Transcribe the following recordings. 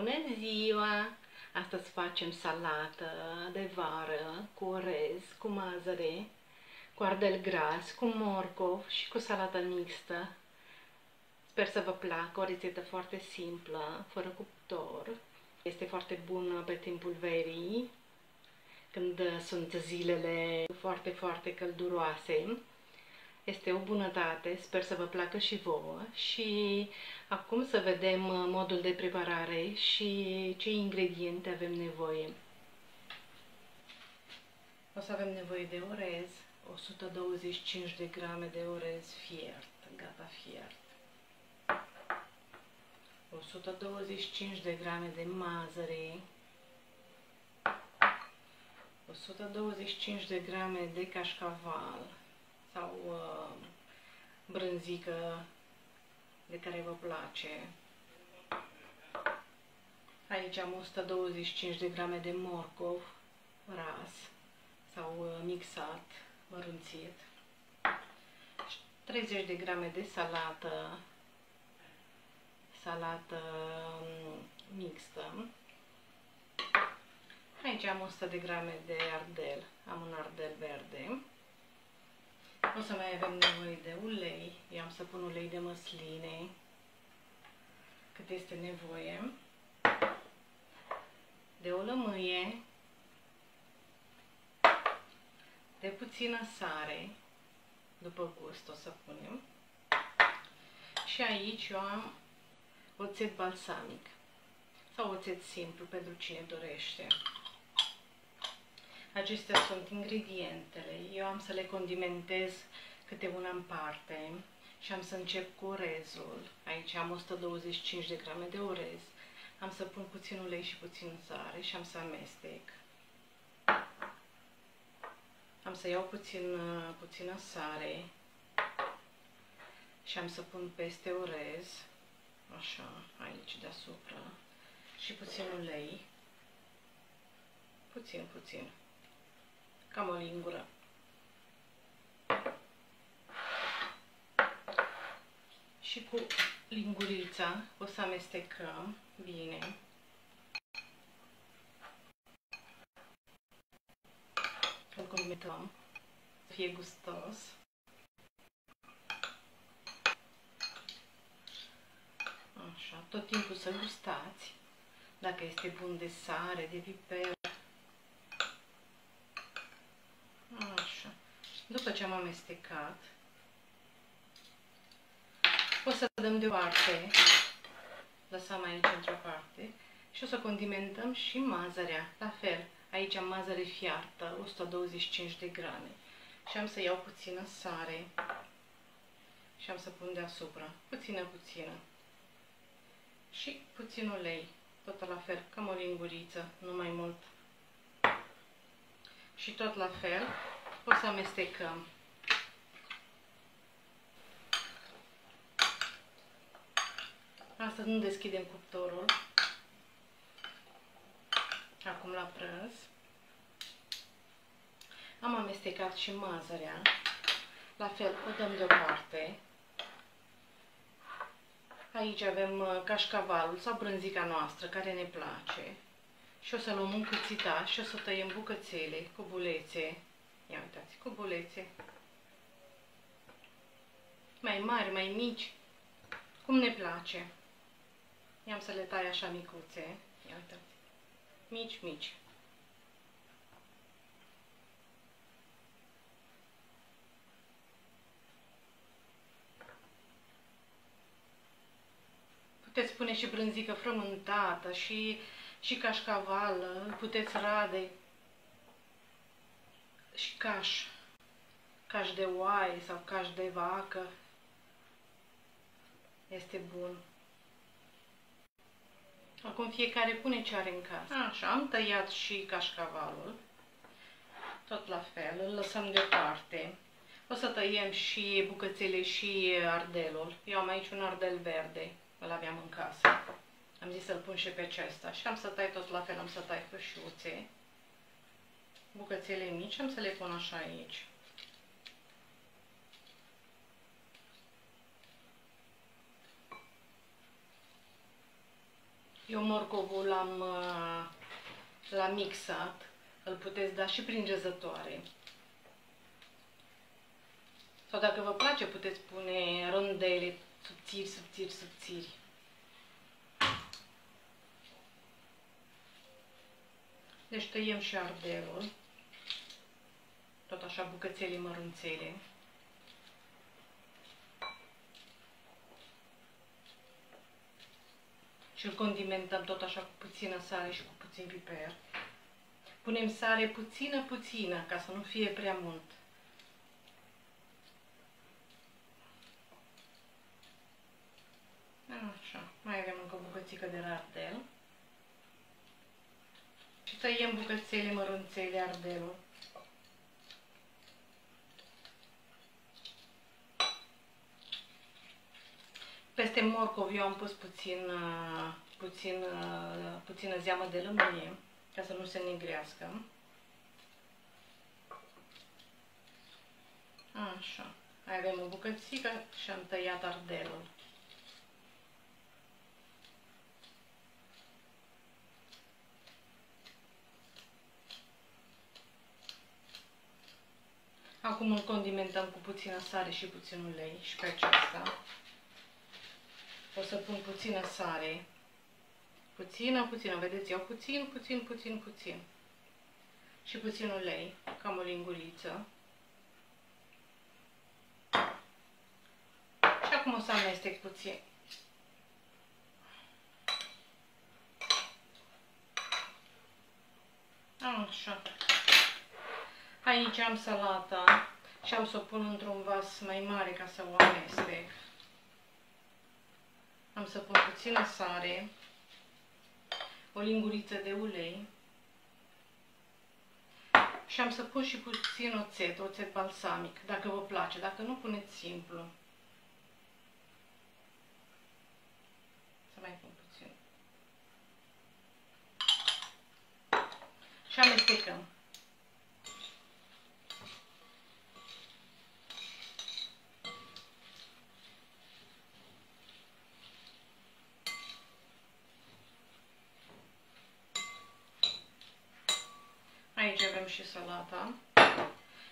Bună ziua! Astăzi facem salată de vară cu orez, cu mazare, cu ardei gras, cu morcov și cu salată mixtă. Sper să vă placă, o rețetă foarte simplă, fără cuptor. Este foarte bună pe timpul verii, când sunt zilele foarte, foarte călduroase. Este o bunătate, sper să vă placă și vouă. Și acum să vedem modul de preparare și ce ingrediente avem nevoie. O să avem nevoie de orez, 125 de grame de orez fiert, gata fiert. 125 de grame de mazăre, 125 de grame de cascaval sau brânzică de care vă place. Aici am 125 de grame de morcov ras sau mixat, mărunțit, 30 de grame de salată mixtă. Aici am 100 de grame de ardei, am un ardei verde. O să mai avem nevoie de ulei, eu am să pun ulei de măsline, cât este nevoie, de o lămâie, de puțină sare, după gust o să punem, și aici eu am oțet balsamic sau oțet simplu pentru cine dorește. Acestea sunt ingredientele, eu am să le condimentez câte una în parte și am să încep cu orezul. Aici am 125 de grame de orez, am să pun puțin ulei și puțin sare și am să amestec. Am să iau puțină sare și am să pun peste orez, așa, aici deasupra, și puțin ulei, puțin. Cam o lingură. Și cu lingurița o să amestecăm bine. Îl condimentăm să fie gustos. Așa, tot timpul să gustați. Dacă este bun de sare, de piper. După ce am amestecat, o să dăm deoparte, lăsăm aici într-o parte și o să condimentăm și mazărea. La fel, aici am mazăre fiartă, 125 de grame și am să iau puțină sare și am să pun deasupra, puțină și puțin ulei, tot la fel, cam o linguriță, nu mai mult. Și tot la fel, o să amestecăm. Astăzi nu deschidem cuptorul. Acum la prânz. Am amestecat și mazărea. La fel, o dăm deoparte. Aici avem cașcavalul sau brânzica noastră care ne place. Și o să luăm un cuțitaș și o să tăiem bucățele cu bulețe. Ia uitați, cu bulețe mai mari, mai mici, cum ne place. I-am să le tai așa micuțe, ia uitați, mici. Puteți pune și brânzică frământată și cașcaval, puteți rade. Și caș de oaie sau caș de vacă, este bun. Acum fiecare pune ce are în casă. Așa, am tăiat și cașcavalul, tot la fel, îl lăsăm deoparte. O să tăiem și bucățele și ardelul. Eu am aici un ardel verde, îl aveam în casă. Am zis să-l pun și pe acesta și am să tai tot la fel, am să tai fâșiuțe. Bucățele mici, am să le pun așa aici. Eu morcovul l-am mixat, îl puteți da și prin găzătoare. Sau dacă vă place, puteți pune rondele subțiri, subțiri, subțiri. Deci tăiem și ardeul, tot așa bucățele mărunțele. Și îl condimentăm tot așa cu puțină sare și cu puțin piper. Punem sare puțină, puțină, ca să nu fie prea mult. Așa, mai avem încă o bucățică de ardel. Și tăiem bucățele mărunțele ardelul. Peste morcov eu am pus puțină zeamă de lămâie, ca să nu se negrească. Așa, mai avem o bucățică și am tăiat ardelul. Acum îl condimentăm cu puțină sare și puțin ulei și pe aceasta. O să pun puțină sare, puțină, puțină, vedeți, iau puțin, puțin, puțin, puțin și puțin ulei, cam o linguriță. Și acum o să amestec puțin. Așa. Aici am salata și am să o pun într-un vas mai mare ca să o amestec. Am să pun puțină sare, o linguriță de ulei și am să pun și puțin oțet balsamic, dacă vă place, dacă nu, puneți simplu. Să mai pun puțin. Și amestecăm. Aici avem și salata.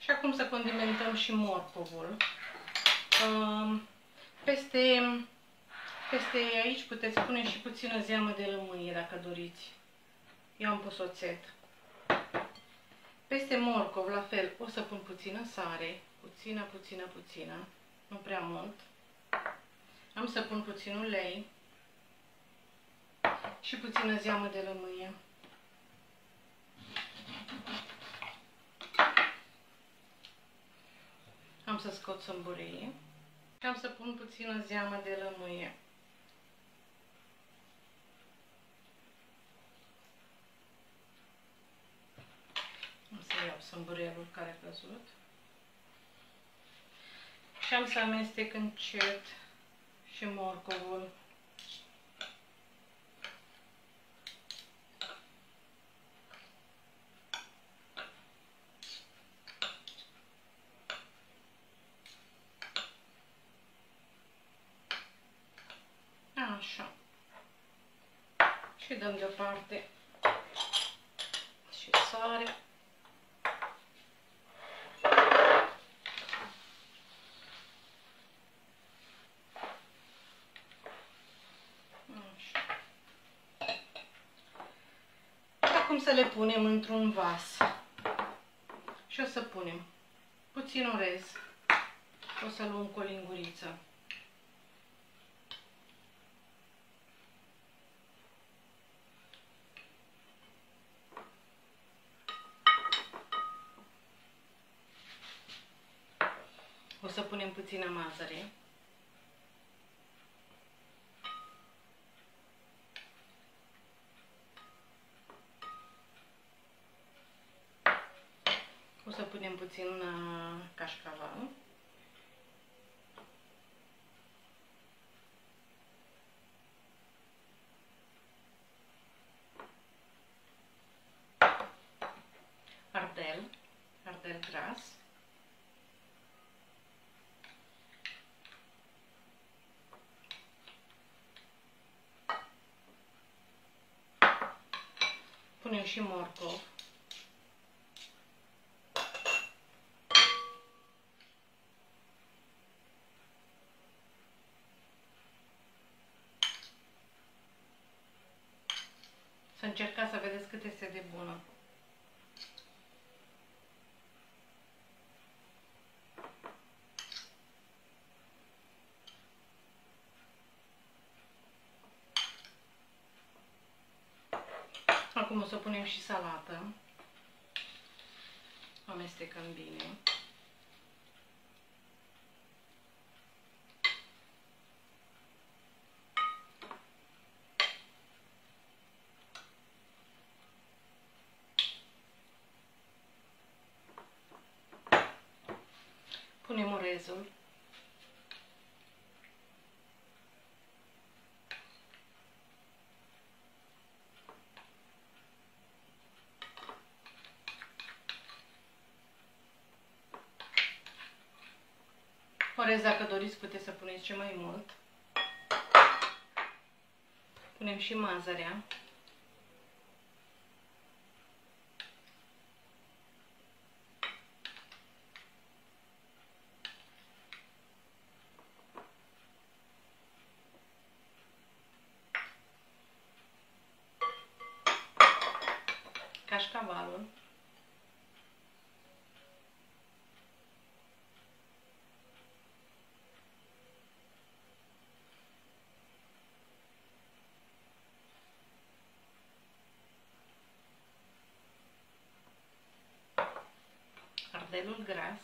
Și acum să condimentăm și morcovul. Peste aici puteți pune și puțină zeamă de lămâie, dacă doriți. Eu am pus oțet. Peste morcov, la fel, o să pun puțină sare. Puțină, puțină, puțină. Nu prea mult. Am să pun puțin ulei. Și puțină zeamă de lămâie. Am să scot sâmburie și am să pun puțină zeamă de lămâie. Am să iau sâmburielul care a căzut și am să amestec încet și morcovul. Așa. Și dăm deoparte și sare. Așa. Acum să le punem într-un vas. Și o să punem puțin orez. O să luăm cu o linguriță. O să punem puțină mazăre. O să punem puțin cașcaval. Ardel gras. punem și morcov. Să încercați să vedeți cât este de bună. Acum o să punem și salată. Amestecăm bine. Punem orezul. Orez, dacă doriți, puteți să puneți ce mai mult. Punem și mazărea. Cascavalul. Ardelul gras.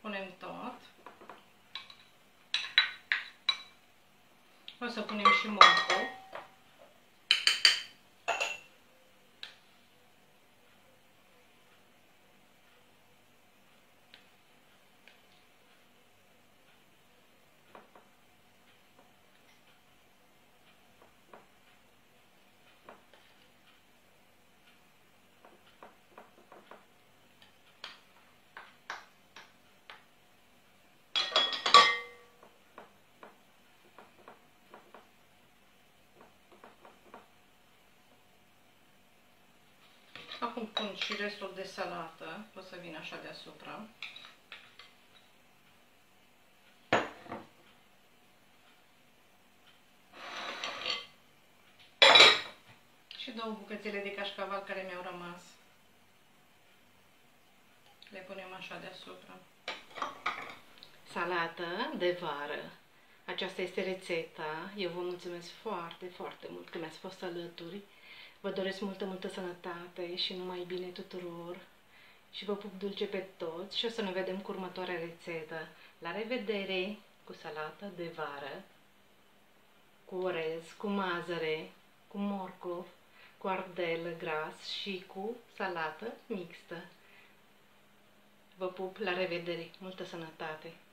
Punem tot. O să punem și morcov. Acum pun și restul de salată, o să vin așa deasupra. Și două bucățele de cașcaval care mi-au rămas. Le punem așa deasupra. Salată de vară. Aceasta este rețeta. Eu vă mulțumesc foarte, foarte mult că mi-ați fost alături. Vă doresc multă, multă sănătate și numai bine tuturor și vă pup dulce pe toți și o să ne vedem cu următoarea rețetă. La revedere cu salată de vară, cu orez, cu mazăre, cu morcov, cu ardel gras și cu salată mixtă. Vă pup, la revedere, multă sănătate!